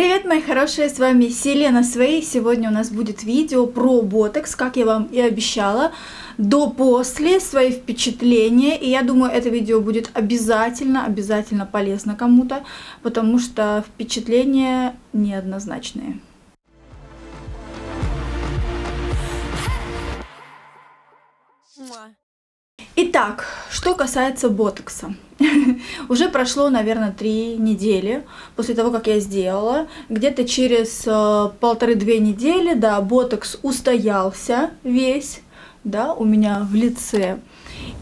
Привет, мои хорошие, с вами Silena Sway. Сегодня у нас будет видео про ботокс, как я вам и обещала, до-после, свои впечатления. И я думаю, это видео будет обязательно полезно кому-то, потому что впечатления неоднозначные. Итак, что касается ботокса. Уже прошло, наверное, 3 недели после того, как я сделала. Где-то через 1,5-2 недели, да, ботокс устоялся весь, да, у меня в лице.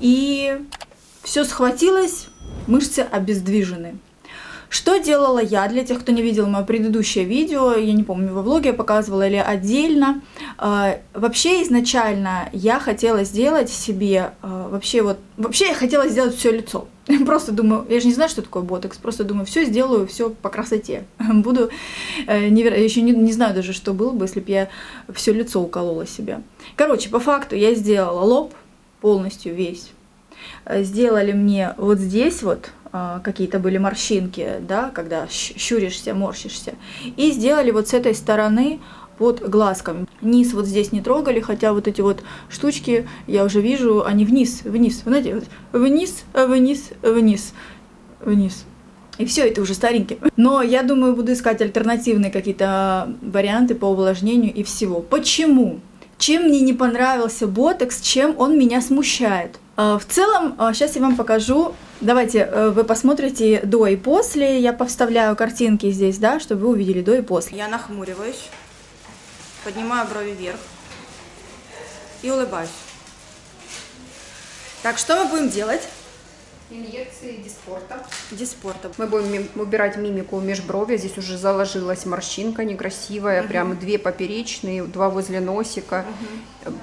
И все схватилось, мышцы обездвижены. Что делала я? Для тех, кто не видел мое предыдущее видео, я не помню, во влоге я показывала или отдельно. Вообще изначально я хотела сделать себе, вообще я хотела сделать все лицо. Просто думаю, я же не знаю, что такое ботокс, просто думаю, все сделаю, все по красоте. Буду, еще не знаю даже, что было бы, если бы я все лицо уколола себе. Короче, по факту я сделала лоб полностью весь. Сделали мне вот здесь вот, какие-то были морщинки, да, когда щуришься, морщишься. И сделали вот с этой стороны под глазками. Низ вот здесь не трогали, хотя вот эти вот штучки, я уже вижу, они вниз, знаете, вот вниз. И все, это уже старенький. Но я думаю, буду искать альтернативные какие-то варианты по увлажнению и всего. Почему? Чем мне не понравился ботокс, чем он меня смущает? В целом, сейчас я вам покажу, давайте вы посмотрите до и после, я повставляю картинки здесь, да, чтобы вы увидели до и после. Я нахмуриваюсь, поднимаю брови вверх и улыбаюсь. Так, что мы будем делать? Инъекции диспорта. Мы будем убирать мимику межброви, здесь уже заложилась морщинка некрасивая, прям 2 поперечные, 2 возле носика,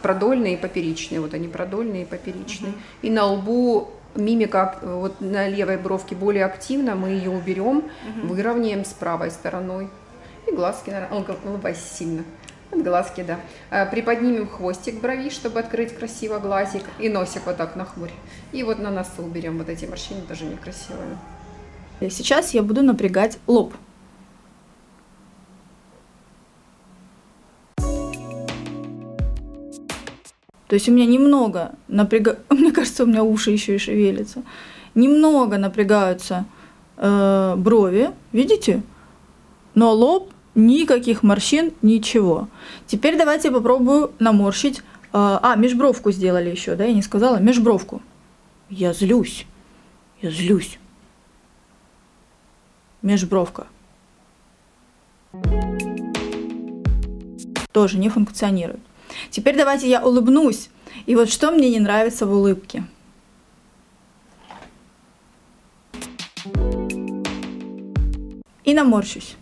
продольные и поперечные, вот они продольные и поперечные. И на лбу мимика вот на левой бровке более активна, мы ее уберем, выровняем с правой стороной. И глазки, наверное, улыбайся сильно. Глазки, да. Приподнимем хвостик брови, чтобы открыть красиво глазик. И носик вот так нахмурь. И вот на носу уберем вот эти морщины, даже некрасивые. Сейчас я буду напрягать лоб. То есть у меня немного напрягают... Мне кажется, у меня уши еще и шевелятся. Немного напрягаются брови, видите? Но лоб... Никаких морщин, ничего. Теперь давайте попробую наморщить. Межбровку сделали еще, да, я не сказала. Межбровку. Я злюсь. Межбровка. Тоже не функционирует. Теперь давайте я улыбнусь. И вот что мне не нравится в улыбке. И наморщусь.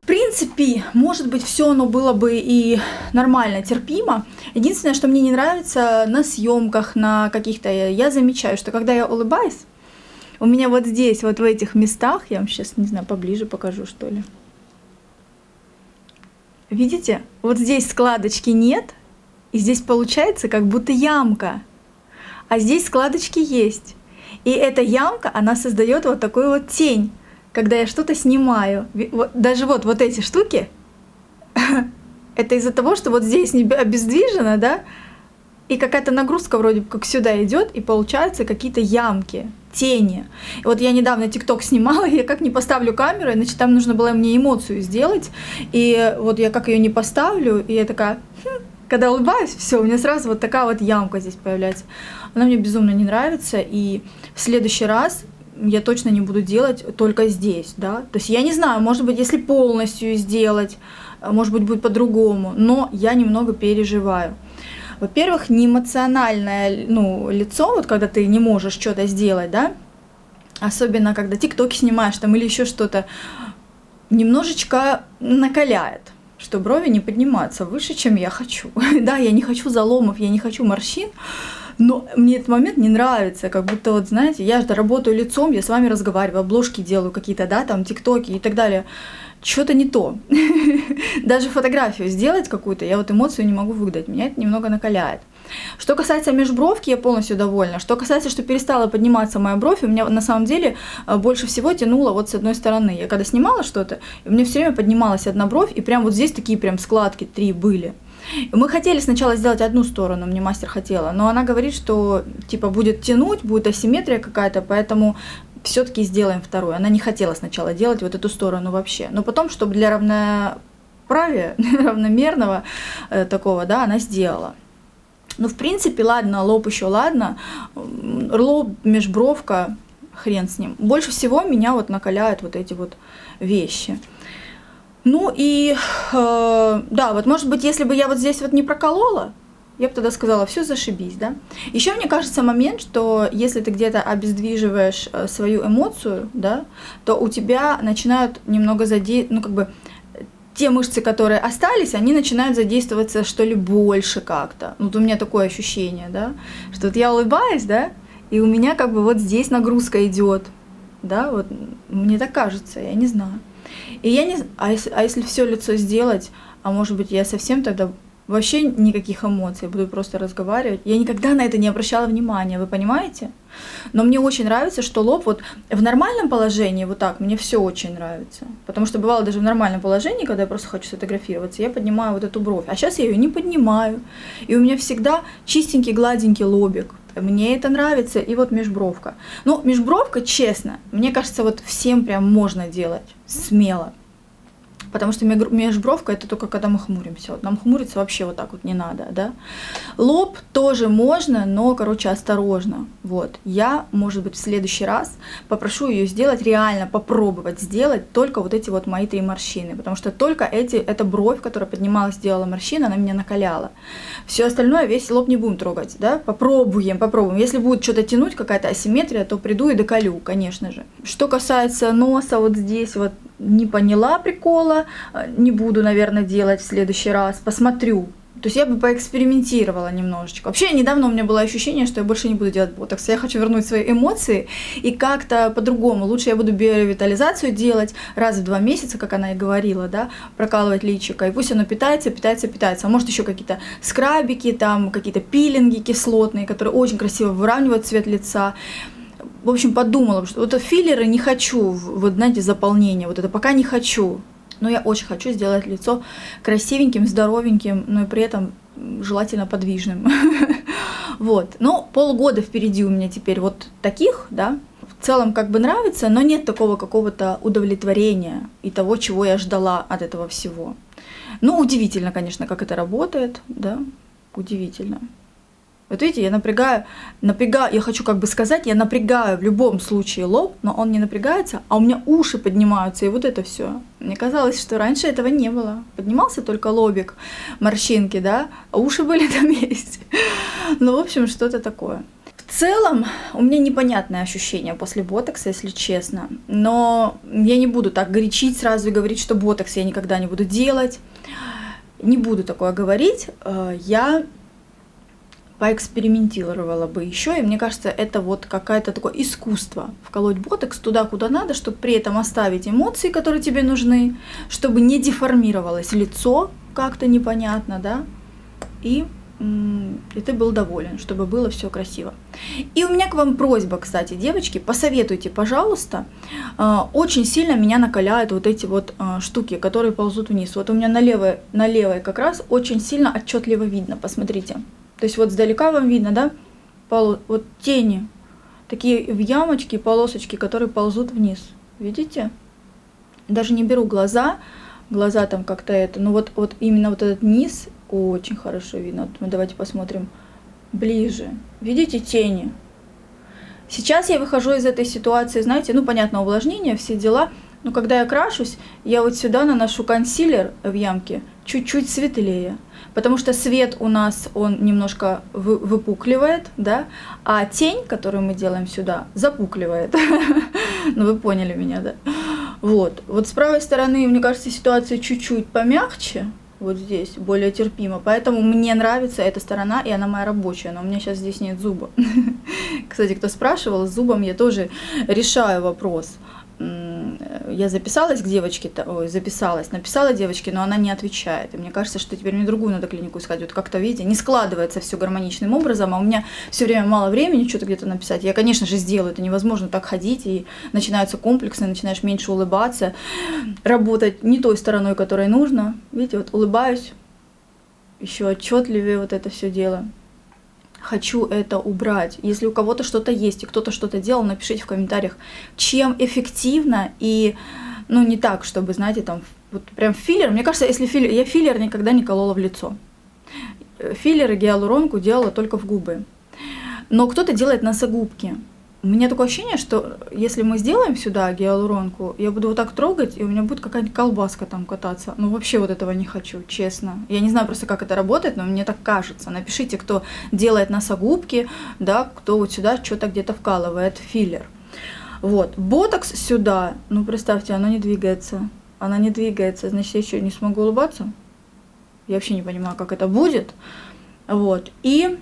В принципе, может быть, все оно было бы и нормально, терпимо. Единственное, что мне не нравится на съемках, на каких-то... Я замечаю, что когда я улыбаюсь, у меня вот здесь, вот в этих местах, я вам сейчас, не знаю, поближе покажу, что ли. Видите? Вот здесь складочки нет, и здесь получается как будто ямка. А здесь складочки есть. И эта ямка, она создает вот такую вот тень. Когда я что-то снимаю, даже вот эти штуки, это из-за того, что вот здесь обездвижено, да, и какая-то нагрузка вроде как сюда идет, и получаются какие-то ямки, тени. И вот я недавно TikTok снимала, я как не поставлю камеру, значит, там нужно было мне эмоцию сделать, и вот я как ее не поставлю, и я такая, когда улыбаюсь, все, у меня сразу вот такая вот ямка здесь появляется. Она мне безумно не нравится, и в следующий раз... Я точно не буду делать только здесь, да. То есть я не знаю, может быть, если полностью сделать, может быть, будет по-другому, но я немного переживаю. Во-первых, неэмоциональное, ну, лицо, вот когда ты не можешь что-то сделать, да, особенно когда тиктоки снимаешь там или еще что-то, немножечко накаляет, что брови не поднимаются выше, чем я хочу. Да, я не хочу заломов, я не хочу морщин. Но мне этот момент не нравится, как будто, вот знаете, я же работаю лицом, я с вами разговариваю, обложки делаю какие-то, да, там, тиктоки и так далее. Что-то не то. Даже фотографию сделать какую-то, я вот эмоцию не могу выдать, меня это немного накаляет. Что касается межбровки, я полностью довольна. Что касается, что перестала подниматься моя бровь, у меня на самом деле больше всего тянуло вот с одной стороны. Я когда снимала что-то, у меня все время поднималась одна бровь, и прям вот здесь такие прям складки три были. Мы хотели сначала сделать одну сторону, мне мастер хотела, но она говорит, что типа будет тянуть, будет асимметрия какая-то, поэтому все-таки сделаем вторую. Она не хотела сначала делать вот эту сторону вообще, но потом, чтобы для равномерного такого, да, она сделала. Ну, в принципе, ладно, лоб еще ладно, лоб, межбровка, хрен с ним. Больше всего меня вот накаляют вот эти вот вещи. Ну и, да, вот может быть, если бы я вот здесь вот не проколола, я бы тогда сказала, все, зашибись, да. Еще мне кажется момент, что если ты где-то обездвиживаешь свою эмоцию, да, то у тебя начинают немного ну, как бы, те мышцы, которые остались, они начинают задействоваться, что ли, больше как-то. Вот у меня такое ощущение, да, что вот я улыбаюсь, да, и у меня как бы вот здесь нагрузка идет, да, вот мне так кажется, я не знаю. И я не... А если все лицо сделать, а может быть я совсем тогда вообще никаких эмоций, буду просто разговаривать. Я никогда на это не обращала внимания, вы понимаете? Но мне очень нравится, что лоб вот в нормальном положении, вот так, мне все очень нравится. Потому что бывало даже в нормальном положении, когда я просто хочу сфотографироваться, я поднимаю вот эту бровь. А сейчас я ее не поднимаю. И у меня всегда чистенький, гладенький лобик. Мне это нравится. И вот межбровка. Ну, межбровка, честно, мне кажется, вот всем прям можно делать смело. Потому что межбровка это только когда мы хмуримся. Вот нам хмуриться вообще вот так вот не надо, да. Лоб тоже можно, но, короче, осторожно. Вот. Я, может быть, в следующий раз попрошу ее сделать, реально попробовать сделать только вот эти вот мои три морщины. Потому что только эта бровь, которая поднималась, делала морщины, она меня накаляла. Все остальное, весь лоб не будем трогать, да. Попробуем, попробуем. Если будет что-то тянуть, какая-то асимметрия, то приду и доколю, конечно же. Что касается носа, вот здесь вот не поняла прикола. Не буду, наверное, делать в следующий раз. Посмотрю. То есть я бы поэкспериментировала немножечко. Вообще, недавно у меня было ощущение, что я больше не буду делать ботокс. Я хочу вернуть свои эмоции и как-то по-другому. Лучше я буду биоревитализацию делать раз в 2 месяца, как она и говорила, да, прокалывать личико. И пусть оно питается, питается, питается. А может еще какие-то скрабики, там какие-то пилинги кислотные, которые очень красиво выравнивают цвет лица. В общем, подумала, что вот филлеры не хочу, вот знаете, заполнение. Вот это пока не хочу. Но я очень хочу сделать лицо красивеньким, здоровеньким, но и при этом желательно подвижным. Вот. Но полгода впереди у меня теперь вот таких, да. В целом как бы нравится, но нет такого какого-то удовлетворения и того, чего я ждала от этого всего. Ну, удивительно, конечно, как это работает, да. Удивительно. Вот видите, я напрягаю, я хочу как бы сказать, я напрягаю в любом случае лоб, но он не напрягается, а у меня уши поднимаются, и вот это все. Мне казалось, что раньше этого не было. Поднимался только лобик, морщинки, да, а уши были на месте. Ну, в общем, что-то такое. В целом, у меня непонятное ощущение после ботокса, если честно. Но я не буду так горячить сразу и говорить, что ботокс я никогда не буду делать. Не буду такое говорить. Я поэкспериментировала бы еще, и мне кажется, это вот какое-то такое искусство вколоть ботокс туда, куда надо, чтобы при этом оставить эмоции, которые тебе нужны, чтобы не деформировалось лицо как-то непонятно, да, и ты был доволен, чтобы было все красиво. И у меня к вам просьба, кстати, девочки, посоветуйте, пожалуйста, очень сильно меня накаляют вот эти вот штуки, которые ползут вниз. Вот у меня на левой как раз очень сильно отчетливо видно, посмотрите. То есть вот сдалека вам видно, да, вот тени, такие в ямочки, полосочки, которые ползут вниз. Видите? Даже не беру глаза там как-то это, но вот именно вот этот низ очень хорошо видно. Вот мы давайте посмотрим ближе. Видите тени? Сейчас я выхожу из этой ситуации, знаете, ну понятно, увлажнение, все дела, но когда я крашусь, я вот сюда наношу консилер в ямке чуть-чуть светлее. Потому что свет у нас, он немножко выпукливает, да, а тень, которую мы делаем сюда, запукливает. Ну, вы поняли меня, да? Вот. Вот с правой стороны, мне кажется, ситуация чуть-чуть помягче, вот здесь, более терпимо. Поэтому мне нравится эта сторона, и она моя рабочая, но у меня сейчас здесь нет зуба. Кстати, кто спрашивал, с зубом я тоже решаю вопрос. я записалась к девочке, написала девочке, но она не отвечает. И мне кажется, что теперь мне другую надо клинику искать. Вот как-то, видите, не складывается все гармоничным образом, а у меня все время мало времени что-то где-то написать. Я, конечно же, сделаю, это невозможно так ходить, и начинаются комплексы, начинаешь меньше улыбаться, работать не той стороной, которой нужно. Видите, вот улыбаюсь, еще отчетливее вот это все дело. Хочу это убрать. Если у кого-то что-то есть и кто-то что-то делал, напишите в комментариях, чем эффективно и, ну, не так, чтобы, знаете, там, вот прям филлер. Мне кажется, если филлер, я филлер никогда не колола в лицо. Филлер и гиалуронку делала только в губы. Но кто-то делает носогубки. У меня такое ощущение, что если мы сделаем сюда гиалуронку, я буду вот так трогать, и у меня будет какая-нибудь колбаска там кататься. Ну, вообще вот этого не хочу, честно. Я не знаю просто, как это работает, но мне так кажется. Напишите, кто делает носогубки, да, кто вот сюда что-то где-то вкалывает, филлер. Вот, ботокс сюда, ну, представьте, она не двигается. Она не двигается, значит, я еще не смогу улыбаться. Я вообще не понимаю, как это будет. Вот, и...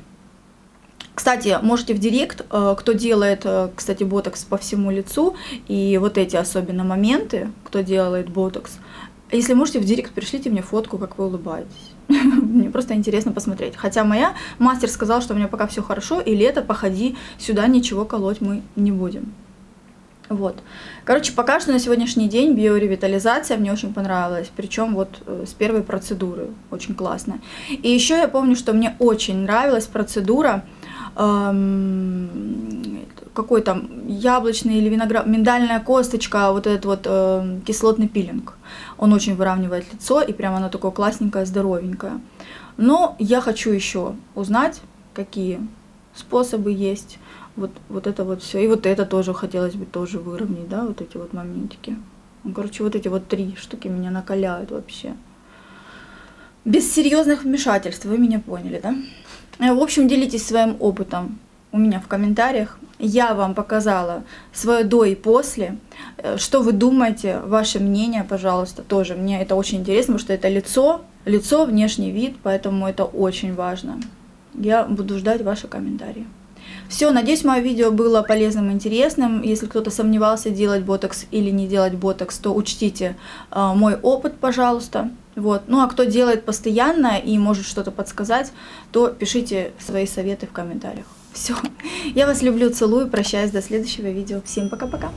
Кстати, можете в директ, кто делает, кстати, ботокс по всему лицу, и вот эти особенно моменты, кто делает ботокс, если можете в директ, пришлите мне фотку, как вы улыбаетесь. Мне просто интересно посмотреть. Хотя моя мастер сказала, что у меня пока все хорошо, и лето, походи, сюда ничего колоть мы не будем. Вот. Короче, пока что на сегодняшний день биоревитализация мне очень понравилась, причем вот с первой процедуры, очень классно. И еще я помню, что мне очень нравилась процедура, какой там яблочный или виноград, миндальная косточка, вот этот вот кислотный пилинг. Он очень выравнивает лицо, и прямо оно такое классненькое, здоровенькое. Но я хочу еще узнать, какие способы есть. Вот это вот все. И вот это тоже хотелось бы тоже выровнять, да, вот эти вот моментики. Короче, вот эти вот три штуки меня накаляют вообще. Без серьезных вмешательств, вы меня поняли, да? В общем, делитесь своим опытом у меня в комментариях. Я вам показала свое до и после. Что вы думаете, ваше мнение, пожалуйста, тоже. Мне это очень интересно, потому что это лицо, внешний вид, поэтому это очень важно. Я буду ждать ваши комментарии. Все, надеюсь, мое видео было полезным и интересным. Если кто-то сомневался, делать ботокс или не делать ботокс, то учтите мой опыт, пожалуйста. Вот. Ну, а кто делает постоянно и может что-то подсказать, то пишите свои советы в комментариях. Все, я вас люблю, целую, прощаюсь до следующего видео. Всем пока-пока!